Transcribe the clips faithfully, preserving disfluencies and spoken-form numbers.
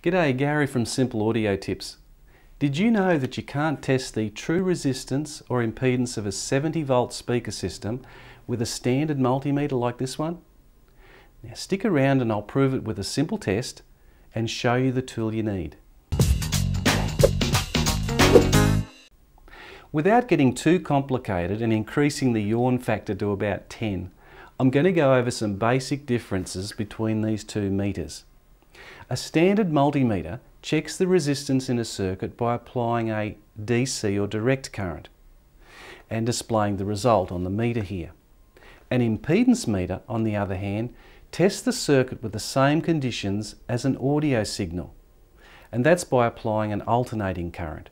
G'day, Gary from Simple Audio Tips. Did you know that you can't test the true resistance or impedance of a seventy volt speaker system with a standard multimeter like this one? Now stick around and I'll prove it with a simple test and show you the tool you need. Without getting too complicated and increasing the yawn factor to about ten, I'm going to go over some basic differences between these two meters. A standard multimeter checks the resistance in a circuit by applying a D C or direct current and displaying the result on the meter here. An impedance meter, on the other hand, tests the circuit with the same conditions as an audio signal, and that's by applying an alternating current.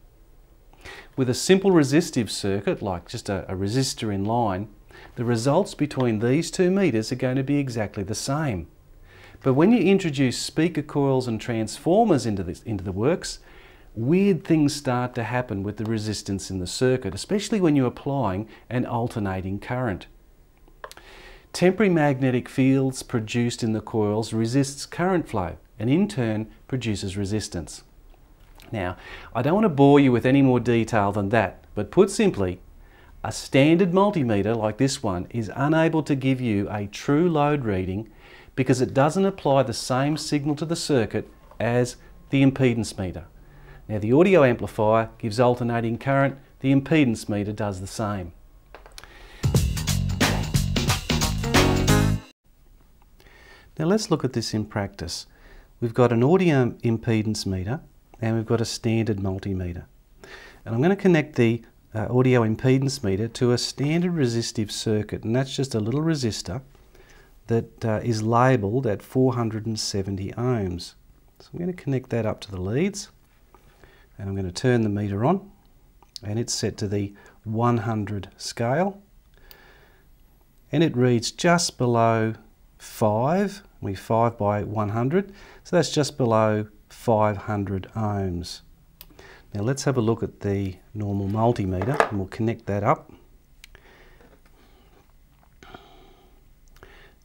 With a simple resistive circuit, like just a, a resistor in line, the results between these two meters are going to be exactly the same. But when you introduce speaker coils and transformers into, this, into the works, weird things start to happen with the resistance in the circuit, especially when you're applying an alternating current. Temporary magnetic fields produced in the coils resists current flow and in turn produces resistance. Now, I don't want to bore you with any more detail than that, but put simply, a standard multimeter like this one is unable to give you a true load reading because it doesn't apply the same signal to the circuit as the impedance meter. Now the audio amplifier gives alternating current, the impedance meter does the same. Now let's look at this in practice. We've got an audio impedance meter and we've got a standard multimeter. And I'm going to connect the uh, audio impedance meter to a standard resistive circuit, and that's just a little resistor that uh, is labelled at four hundred seventy ohms. So I'm going to connect that up to the leads and I'm going to turn the meter on, and it's set to the one hundred scale and it reads just below five, we five by one hundred, so that's just below five hundred ohms. Now let's have a look at the normal multimeter and we'll connect that up.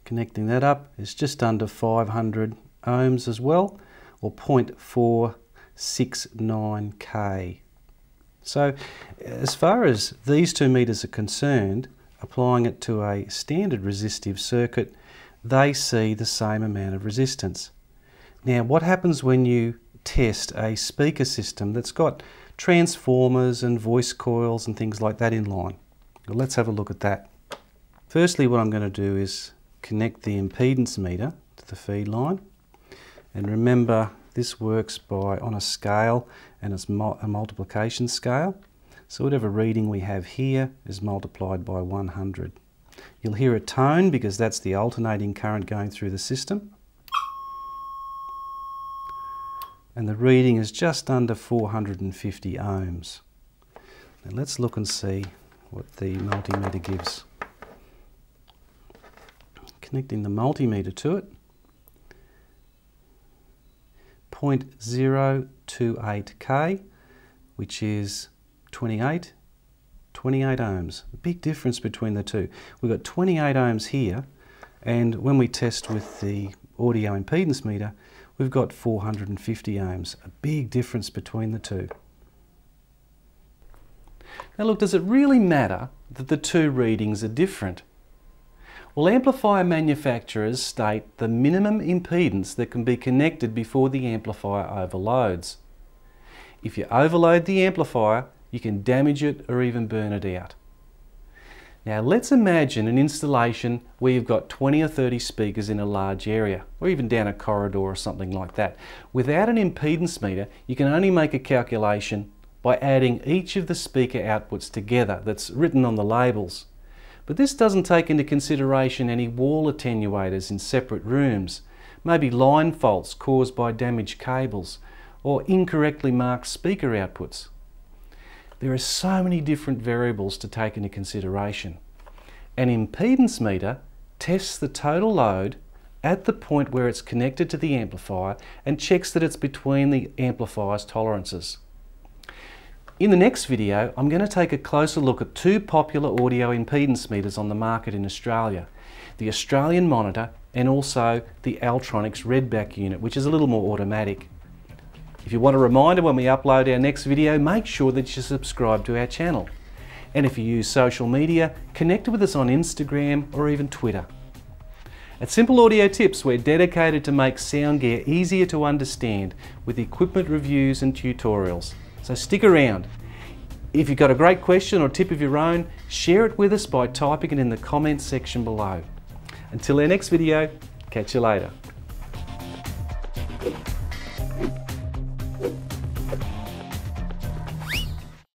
Connecting that up is just under five hundred ohms as well, or zero point four six nine K. So as far as these two meters are concerned, applying it to a standard resistive circuit, they see the same amount of resistance. Now what happens when you test a speaker system that's got transformers and voice coils and things like that in line? Well, let's have a look at that. Firstly, what I'm going to do is connect the impedance meter to the feed line, and remember this works by on a scale, and it's mul a multiplication scale, so whatever reading we have here is multiplied by one hundred. You'll hear a tone because that's the alternating current going through the system, and the reading is just under four hundred fifty ohms. Now let's look and see what the multimeter gives. Connecting the multimeter to it, zero point zero two eight K, which is twenty-eight ohms. A big difference between the two. We've got twenty-eight ohms here, and when we test with the audio impedance meter, we've got four hundred fifty ohms. A big difference between the two. Now look, does it really matter that the two readings are different? Well, amplifier manufacturers state the minimum impedance that can be connected before the amplifier overloads. If you overload the amplifier, you can damage it or even burn it out. Now let's imagine an installation where you've got twenty or thirty speakers in a large area, or even down a corridor or something like that. Without an impedance meter, you can only make a calculation by adding each of the speaker outputs together that's written on the labels. But this doesn't take into consideration any wall attenuators in separate rooms, maybe line faults caused by damaged cables, or incorrectly marked speaker outputs. There are so many different variables to take into consideration. An impedance meter tests the total load at the point where it's connected to the amplifier and checks that it's between the amplifier's tolerances. In the next video, I'm going to take a closer look at two popular audio impedance meters on the market in Australia, the Australian Monitor and also the Altronics Redback unit, which is a little more automatic. If you want a reminder when we upload our next video, make sure that you subscribe to our channel. And if you use social media, connect with us on Instagram or even Twitter. At Simple Audio Tips, we're dedicated to make sound gear easier to understand with equipment reviews and tutorials. So stick around. If you've got a great question or tip of your own, share it with us by typing it in the comments section below. Until our next video, catch you later.